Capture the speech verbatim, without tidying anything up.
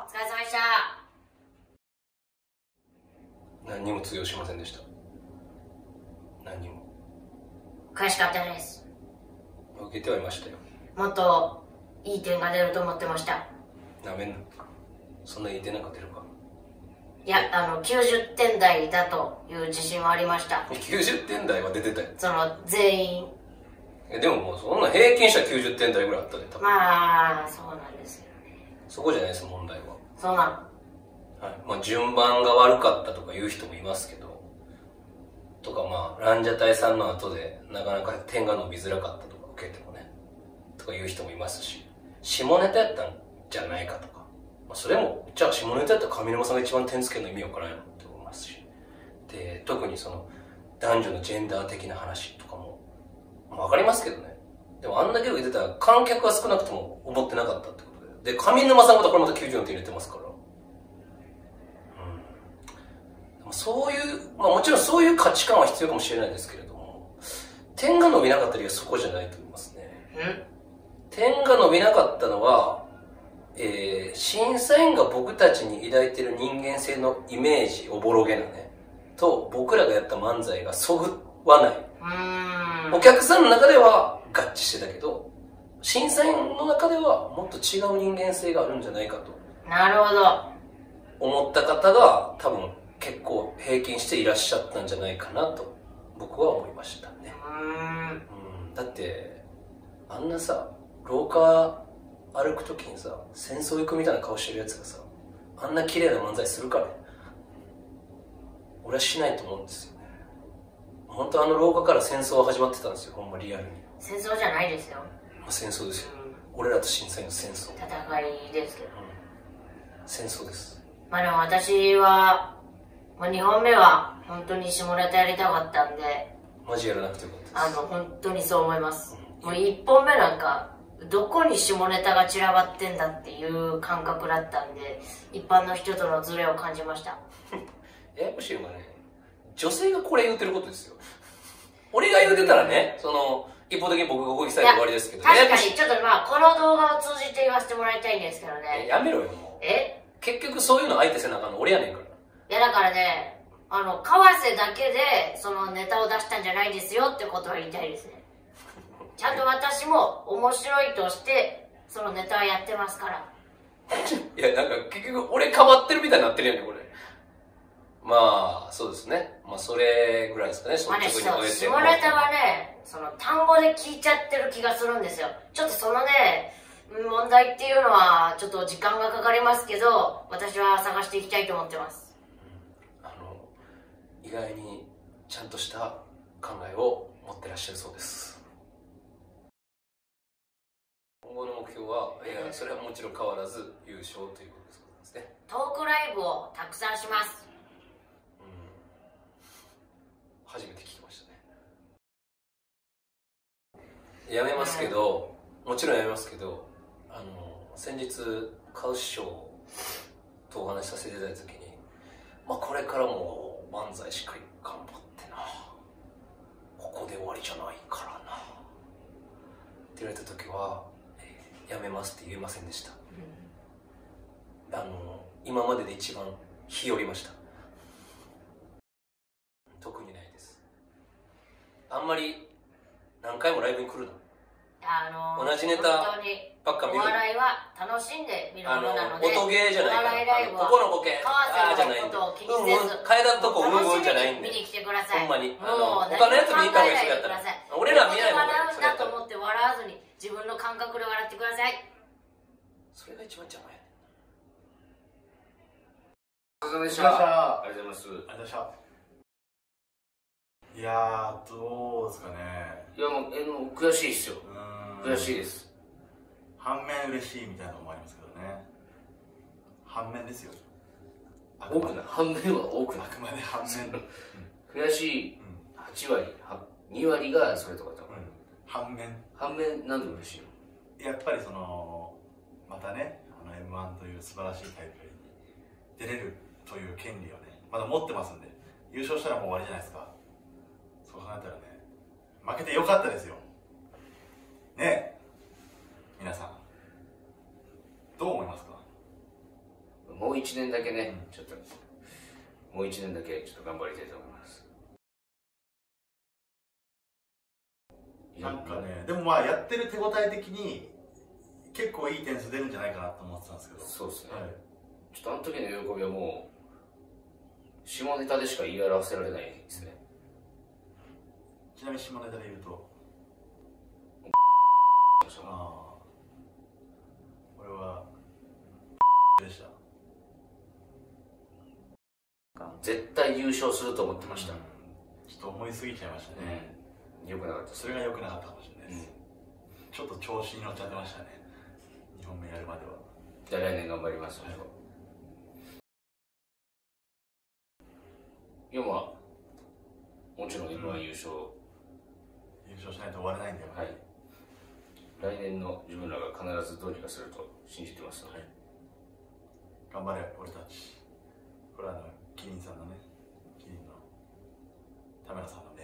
お疲れ様でした。何にも通用しませんでした。何にも悔しかったです。受けてはいましたよ。もっといい点が出ると思ってました。なめんな。そんないい点なんか出るか。いや、あのきゅうじゅってんだいだという自信はありました。きゅうじゅってんだいは出てたよ、その全員。え、でももうそんな平均したらきゅうじゅってんだいぐらいあったで、多分。まあそうなんですよね。そこじゃないです、問題は。そうなの。はい。まあ順番が悪かったとか言う人もいますけど、とかまあランジャタイさんの後でなかなか点が伸びづらかったとか、受けてもねとか言う人もいますし、下ネタやったんじゃないかとか、まあ、それもじゃあ下ネタやったら上沼さんが一番点つけるの意味わからないのって思いますし、で特にその男女のジェンダー的な話とかも、まあ、分かりますけどね。でもあんだけ受けてたら観客は少なくとも思ってなかったってことで、で上沼さんことこれまたきゅうじゅうよんてん入れてますから。そういう、まあもちろんそういう価値観は必要かもしれないですけれども、点が伸びなかった理由はそこじゃないと思いますね。ん？点が伸びなかったのは、えー、審査員が僕たちに抱いている人間性のイメージ、おぼろげなね、と僕らがやった漫才がそぐわない。うーん。お客さんの中では合致してたけど、審査員の中ではもっと違う人間性があるんじゃないかと。なるほど。思った方が多分、結構平均していらっしゃったんじゃないかなと僕は思いましたね。うん。だってあんなさ、廊下歩く時にさ、戦争行くみたいな顔してるやつがさ、あんな綺麗な漫才するかね。俺はしないと思うんですよね。本当あの廊下から戦争が始まってたんですよ、ほんまリアルに。戦争じゃないですよ。まあ戦争ですよ。俺らと審査員の戦争。戦いですけど、うん、戦争です。まあでも私はにほんめは本当に下ネタやりたかったんで、マジやらなくてよかったです。あの本当にそう思います、うん、もういっぽんめなんかどこに下ネタが散らばってんだっていう感覚だったんで、一般の人とのズレを感じました。ややこしいのがね、女性がこれ言ってることですよ。俺が言ってたらね、その一方的に僕が動きさえ終わりですけど、確かにちょっとまあこの動画を通じて言わせてもらいたいんですけどね。やめろよもう。え、結局そういうの相手せなあかんの俺やねんから。いやだからね、あの川瀬だけでそのネタを出したんじゃないですよってことは言いたいですね。ちゃんと私も面白いとしてそのネタはやってますから。いやなんか結局俺変わってるみたいになってるやんねこれ。まあそうですね、まあそれぐらいですかね。まあね、下ネタはね、その単語で聞いちゃってる気がするんですよ。ちょっとそのね問題っていうのはちょっと時間がかかりますけど、私は探していきたいと思ってます。意外にちゃんとした考えを持ってらっしゃるそうです。今後の目標は、いやそれはもちろん変わらず優勝ということですね。トークライブをたくさんします。うん、初めて聞きましたね。やめますけど、もちろんやめますけど、あの先日カウ師匠とお話しさせていただいた時に、まあこれからも漫才しっかり頑張ってな、ここで終わりじゃないからなって言われた時は、えー、やめますって言えませんでした、うん、あの今までで一番日和りました。特にないです。あんまり何回もライブに来るの、あのー、同じネタばっか見る。お笑いは楽しんで見るものなので、音ゲーじゃないから、ここのボケああじゃないんで、変えたとこうんうんじゃないんで、見に来てください。ほんまに他のやつ見に行った方がいい人だったら、俺らは見ないもんだと思って笑わずに自分の感覚で笑ってください。それが一番邪魔やねん。お疲れ様でした。ありがとうございます。ありがとうございました。いやーどうですかね。いやもう悔しいっすよ。悔しいです。反面嬉しいみたいなのもありますけどね。反面ですよ。多くない、反面は多くない、あくまで反面。悔しいはちわりにわりがそれとかだから、うん、反面反面なんで嬉しいの。やっぱりそのまたね、あの エムワン という素晴らしい大会に出れるという権利をねまだ持ってますんで、優勝したらもう終わりじゃないですか。そう考えたらね、負けてよかったですよね。皆さんどう思いますか。もういちねんだけね、うん、ちょっともういちねんだけちょっと頑張りたいと思います。なんかね、でもまあやってる手応え的に結構いい点数出るんじゃないかなと思ってたんですけど。そうですね、はい、ちょっとあの時の喜びはもう下ネタでしか言い表せられないですね。ちなみに下ネタで言うとああ、俺はでした。絶対優勝すると思ってました、うん、ちょっと思いすぎちゃいましたね、うん、よくなかった。それがよくなかったかもしれないです、うん、ちょっと調子に乗っちゃってましたね、にほんめやるまでは。じゃあ来年頑張ります、はい、いやまあもちろん エムワン 優勝、うん、優勝しないと終われないんだよ、はい、来年の自分らが必ずどうにかすると信じてますので、はい、頑張れ俺たち。これはあのキリンさんのね、キリンの田村さんのね